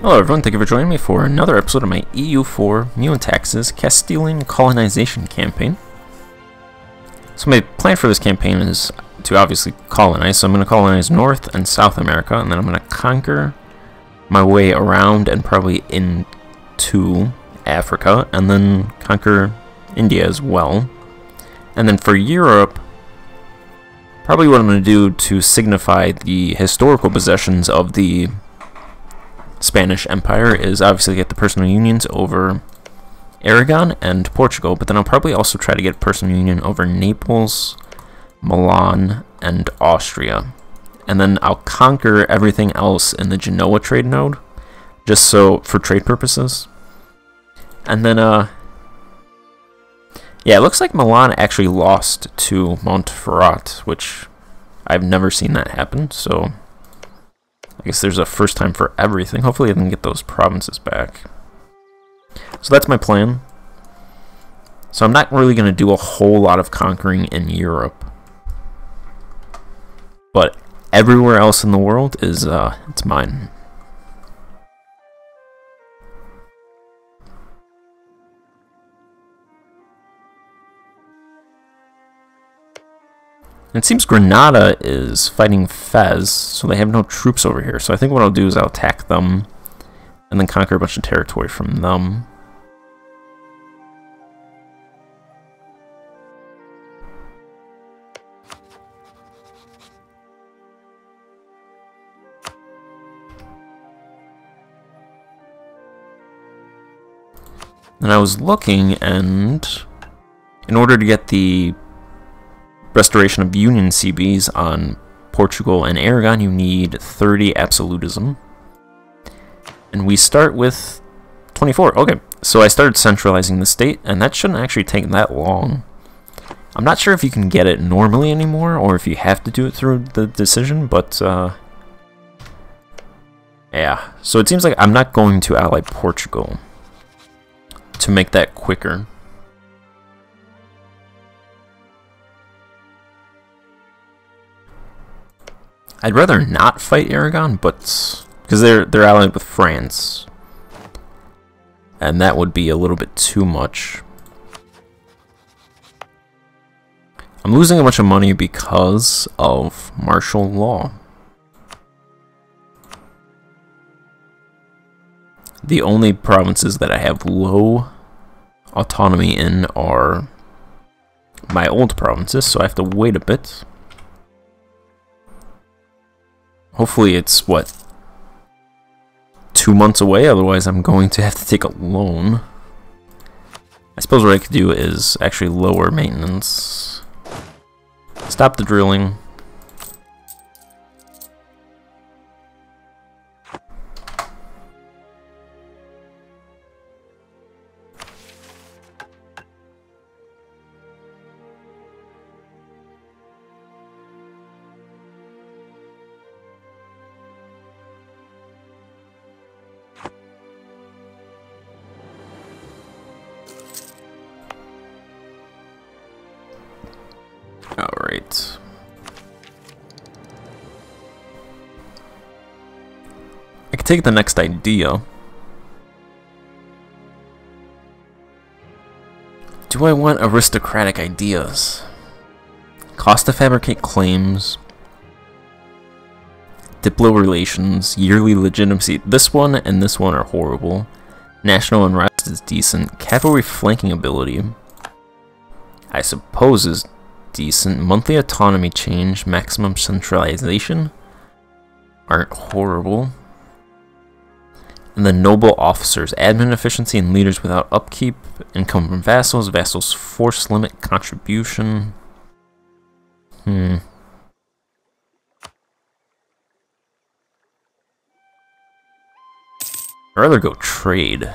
Hello everyone, thank you for joining me for another episode of my EU4 Meiou and Taxes Castilian colonization campaign. So my plan for this campaign is to obviously colonize, so I'm going to colonize North and South America, and then I'm going to conquer my way around and probably into Africa, and then conquer India as well. And then for Europe, probably what I'm going to do to signify the historical possessions of the Spanish Empire is obviously get the personal unions over Aragon and Portugal, but then I'll probably also try to get personal union over Naples, Milan, and Austria. And then I'll conquer everything else in the Genoa trade node, just so for trade purposes. And then, yeah, it looks like Milan actually lost to Montferrat, which I've never seen that happen, so I guess there's a first time for everything. Hopefully I can get those provinces back. So that's my plan. So I'm not really going to do a whole lot of conquering in Europe. But everywhere else in the world is it's mine. It seems Granada is fighting Fez, so they have no troops over here. So I think what I'll do is I'll attack them and then conquer a bunch of territory from them. And I was looking, and in order to get the Restoration of Union CBs on Portugal and Aragon, you need 30 absolutism. And we start with 24. Okay, so I started centralizing the state, and that shouldn't actually take that long. I'm not sure if you can get it normally anymore, or if you have to do it through the decision, but yeah. So it seems like I'm not going to ally Portugal to make that quicker. I'd rather not fight Aragon, but because they're allied with France, and that would be a little bit too much. I'm losing a bunch of money because of martial law. The only provinces that I have low autonomy in are my old provinces, so I have to wait a bit. Hopefully it's, what, 2 months away, otherwise I'm going to have to take a loan. I suppose what I could do is actually lower maintenance. Stop the drilling. Alright. I could take the next idea. Do I want aristocratic ideas? Cost to fabricate claims, diplo relations, yearly legitimacy. This one and this one are horrible. National unrest is decent. Cavalry flanking ability, I suppose, is decent. Monthly autonomy change, maximum centralization aren't horrible. And the noble officers, admin efficiency and leaders without upkeep, income from vassals, vassals force limit, contribution. I'd rather go trade.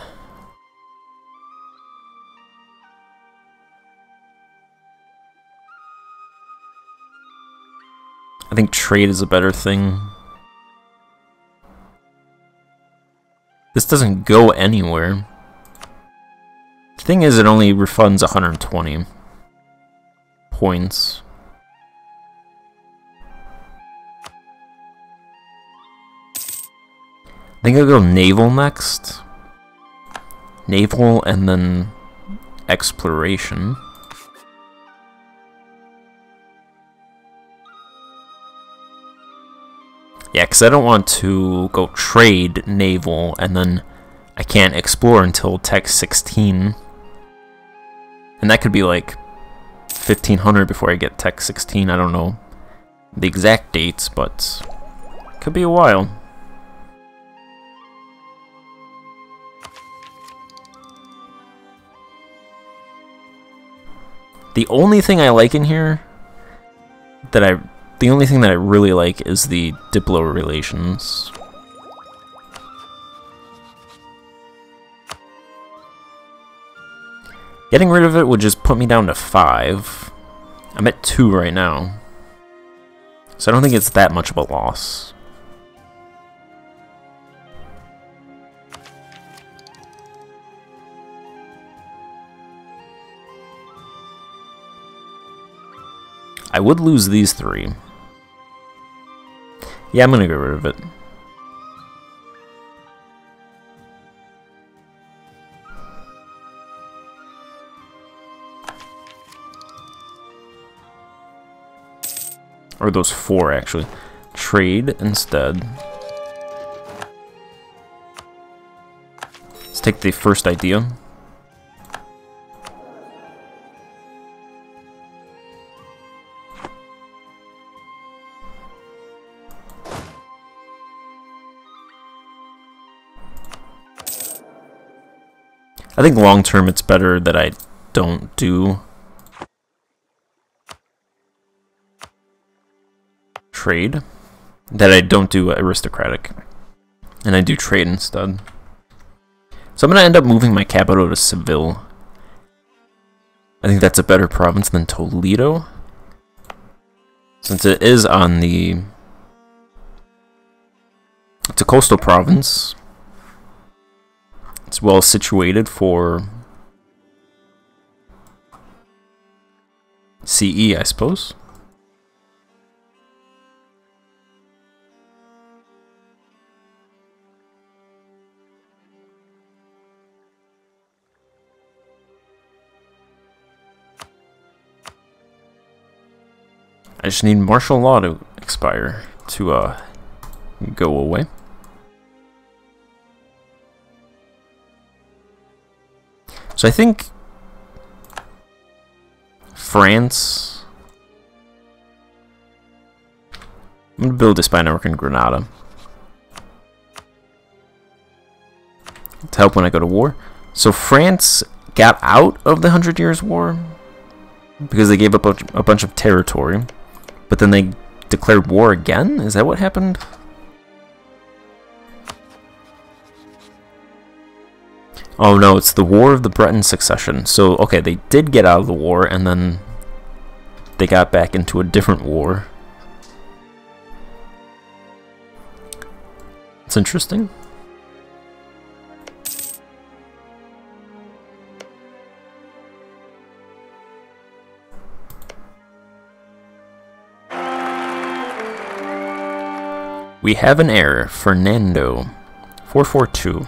I think trade is a better thing. This doesn't go anywhere. The thing is, it only refunds 120 points. I think I'll go naval next. Naval and then exploration. Yeah, because I don't want to go trade naval and then I can't explore until Tech 16. And that could be like 1500 before I get Tech 16. I don't know the exact dates, but could be a while. The only thing I like in here that the only thing that I really like is the Diplo relations. Getting rid of it would just put me down to 5. I'm at 2 right now. So I don't think it's that much of a loss. I would lose these 3. Yeah, I'm gonna get rid of it. Or those 4, actually. Trade instead. Let's take the first idea. I think long term it's better that I don't do trade, that I don't do aristocratic, and I do trade instead. So I'm going to end up moving my capital to Seville. I think that's a better province than Toledo, since it is on the... It's a coastal province. It's well situated for CE, I suppose. I just need martial law to expire, to go away. So I think France. I'm gonna build a spy network in Granada to help when I go to war. So France got out of the 100 Years' War because they gave up a bunch of territory, but then they declared war again? Is that what happened? Oh no, it's the War of the Breton Succession. So, okay, they did get out of the war, and then they got back into a different war. It's interesting. We have an heir, Fernando, 442.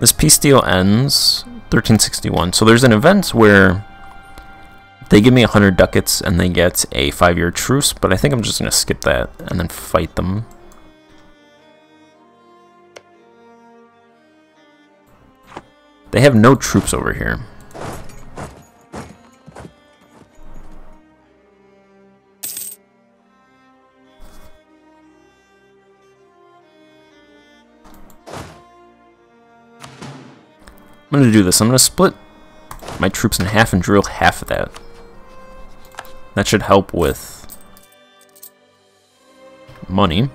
This peace deal ends 1361. So there's an event where they give me 100 ducats and they get a 5-year truce, but I think I'm just going to skip that and then fight them. They have no troops over here. I'm going to do this. I'm going to split my troops in half and drill half of that. That should help with money. I'm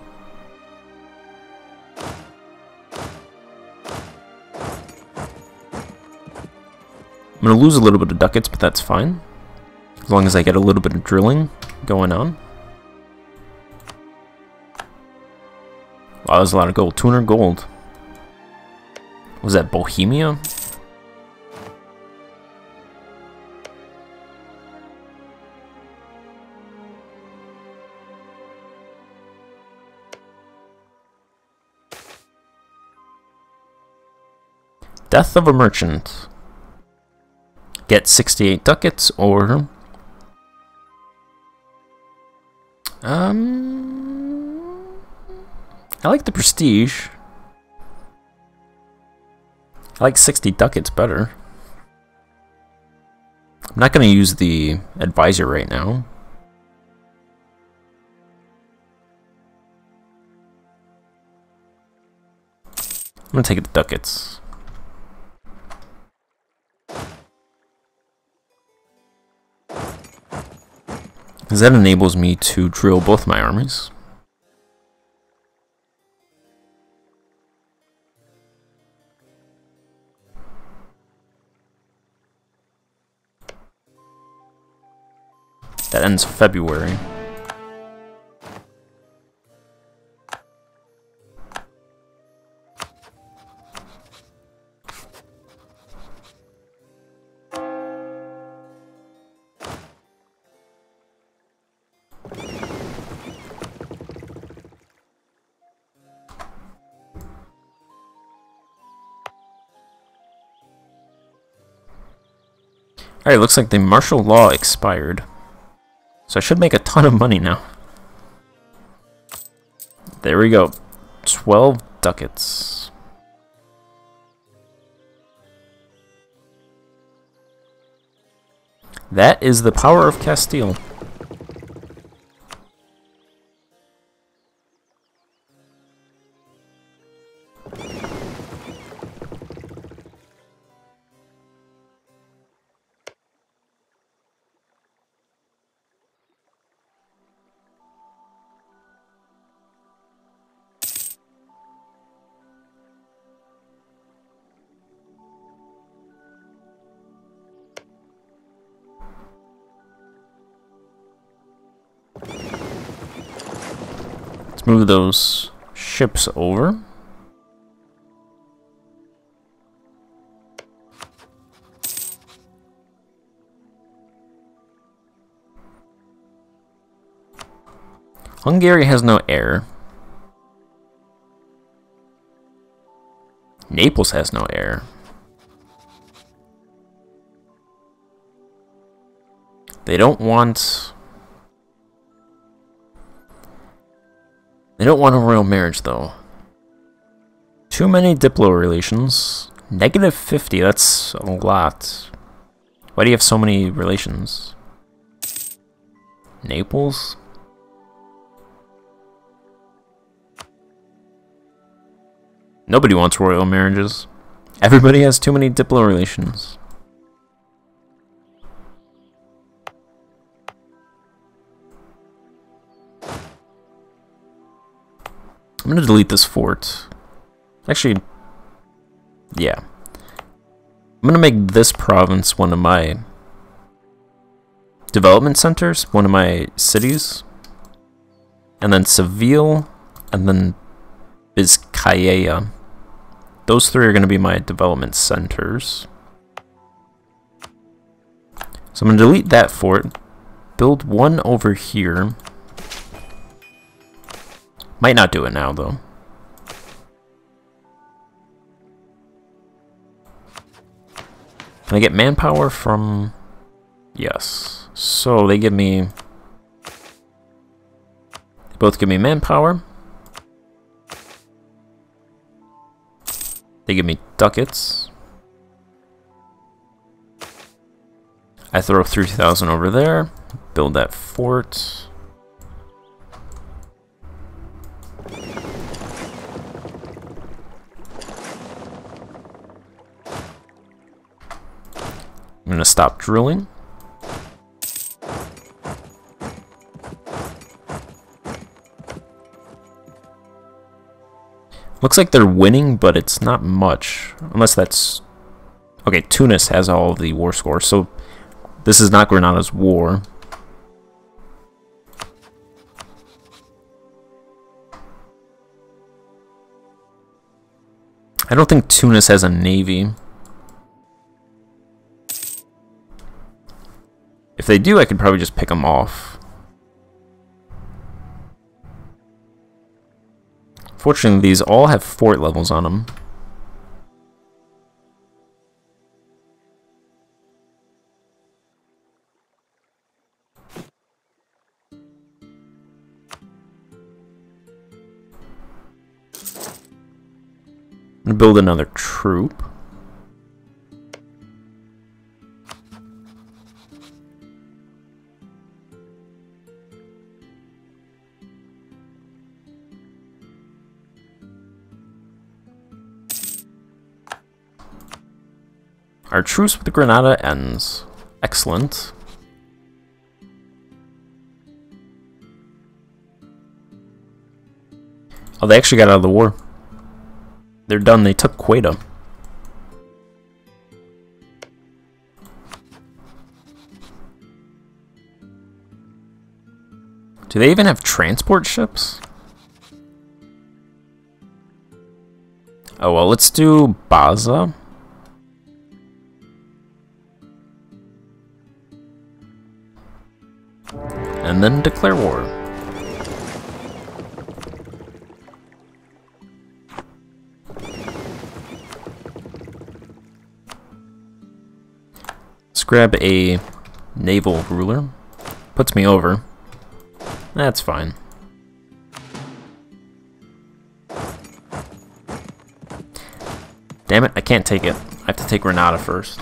going to lose a little bit of ducats, but that's fine. As long as I get a little bit of drilling going on. Wow, Oh, that's a lot of gold. 200 gold. Was that Bohemia? Death of a merchant. Get 68 ducats or... I like the prestige. I like 60 ducats better. I'm not going to use the advisor right now. I'm going to take the ducats. Because that enables me to drill both my armies. That ends February. Alright, looks like the martial law expired. So I should make a ton of money now. There we go. 12 ducats. That is the power of Castile. Move those ships over. Hungary has no air. Naples has no air. They don't want... They don't want a royal marriage, though. Too many diplo relations. Negative 50, that's a lot. Why do you have so many relations? Naples? Nobody wants royal marriages. Everybody has too many diplo relations. I'm gonna delete this fort. Actually, yeah. I'm gonna make this province one of my development centers, one of my cities, and then Seville, and then Vizcaya. Those three are gonna be my development centers. So I'm gonna delete that fort, build one over here. Might not do it now, though. Can I get manpower from... Yes. So they give me... They both give me manpower. They give me ducats. I throw 3,000 over there. Build that fort. I'm gonna stop drilling. Looks like they're winning, but it's not much. Unless that's... Okay, Tunis has all the war scores, so this is not Granada's war. I don't think Tunis has a navy. If they do, I could probably just pick them off. Fortunately, these all have fort levels on them. I'm gonna build another troop. Our truce with Granada ends. Excellent. Oh, they actually got out of the war. They're done. They took Queda. Do they even have transport ships? Oh, well, let's do Baza. And then declare war. Let's grab a naval ruler. Puts me over. That's fine. Damn it, I can't take it. I have to take Renata first.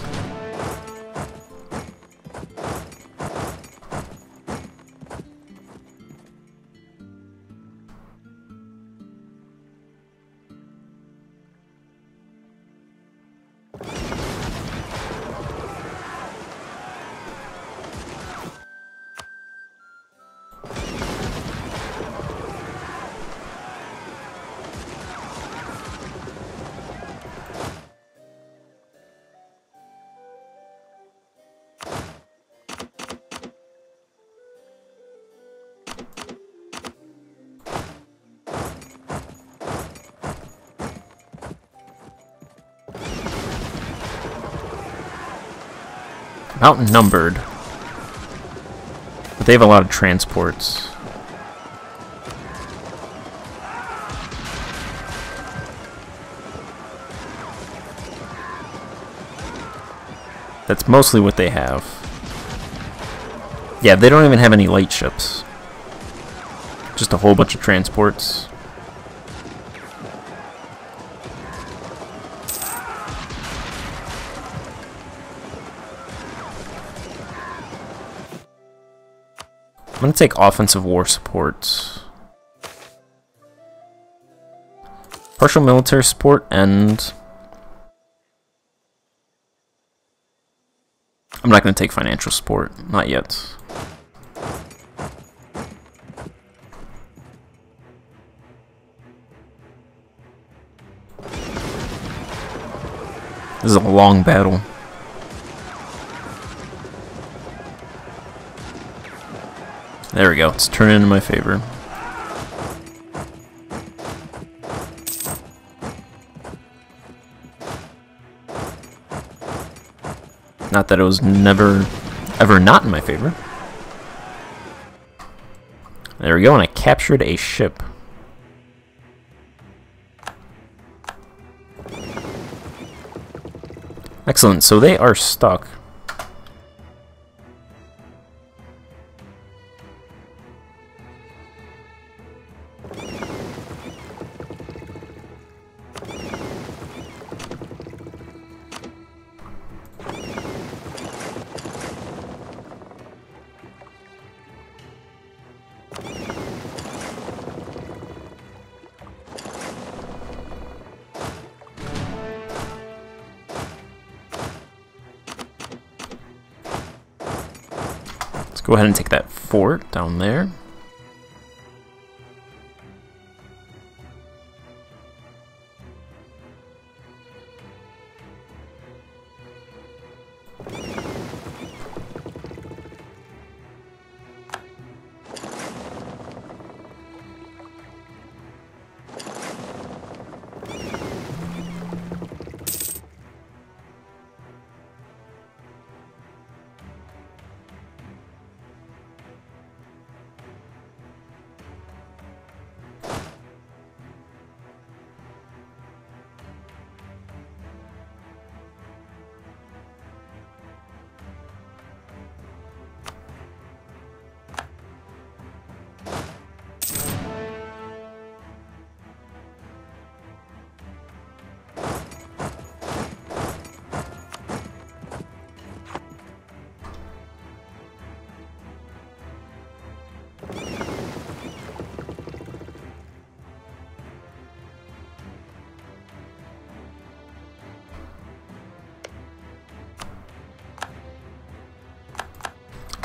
Outnumbered, but they have a lot of transports. That's mostly what they have. Yeah, they don't even have any light ships. Just a whole bunch of transports. I'm going to take offensive war support. Partial military support, and I'm not going to take financial support. Not yet. This is a long battle. There we go, it's turning in my favor. Not that it was never, ever not in my favor. There we go, and I captured a ship. Excellent, so they are stuck. Go ahead and take that fort down there.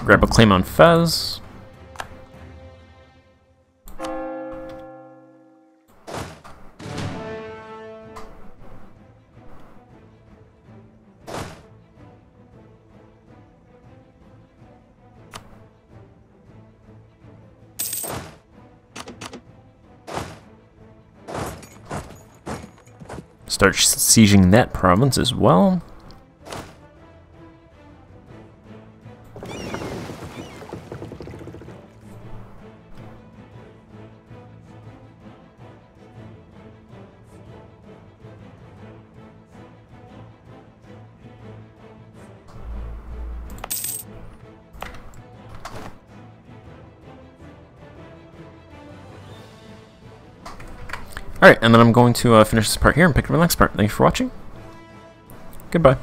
Grab a claim on Fez. Start sieging that province as well. Alright, and then I'm going to finish this part here and pick up the next part. Thank you for watching. Goodbye.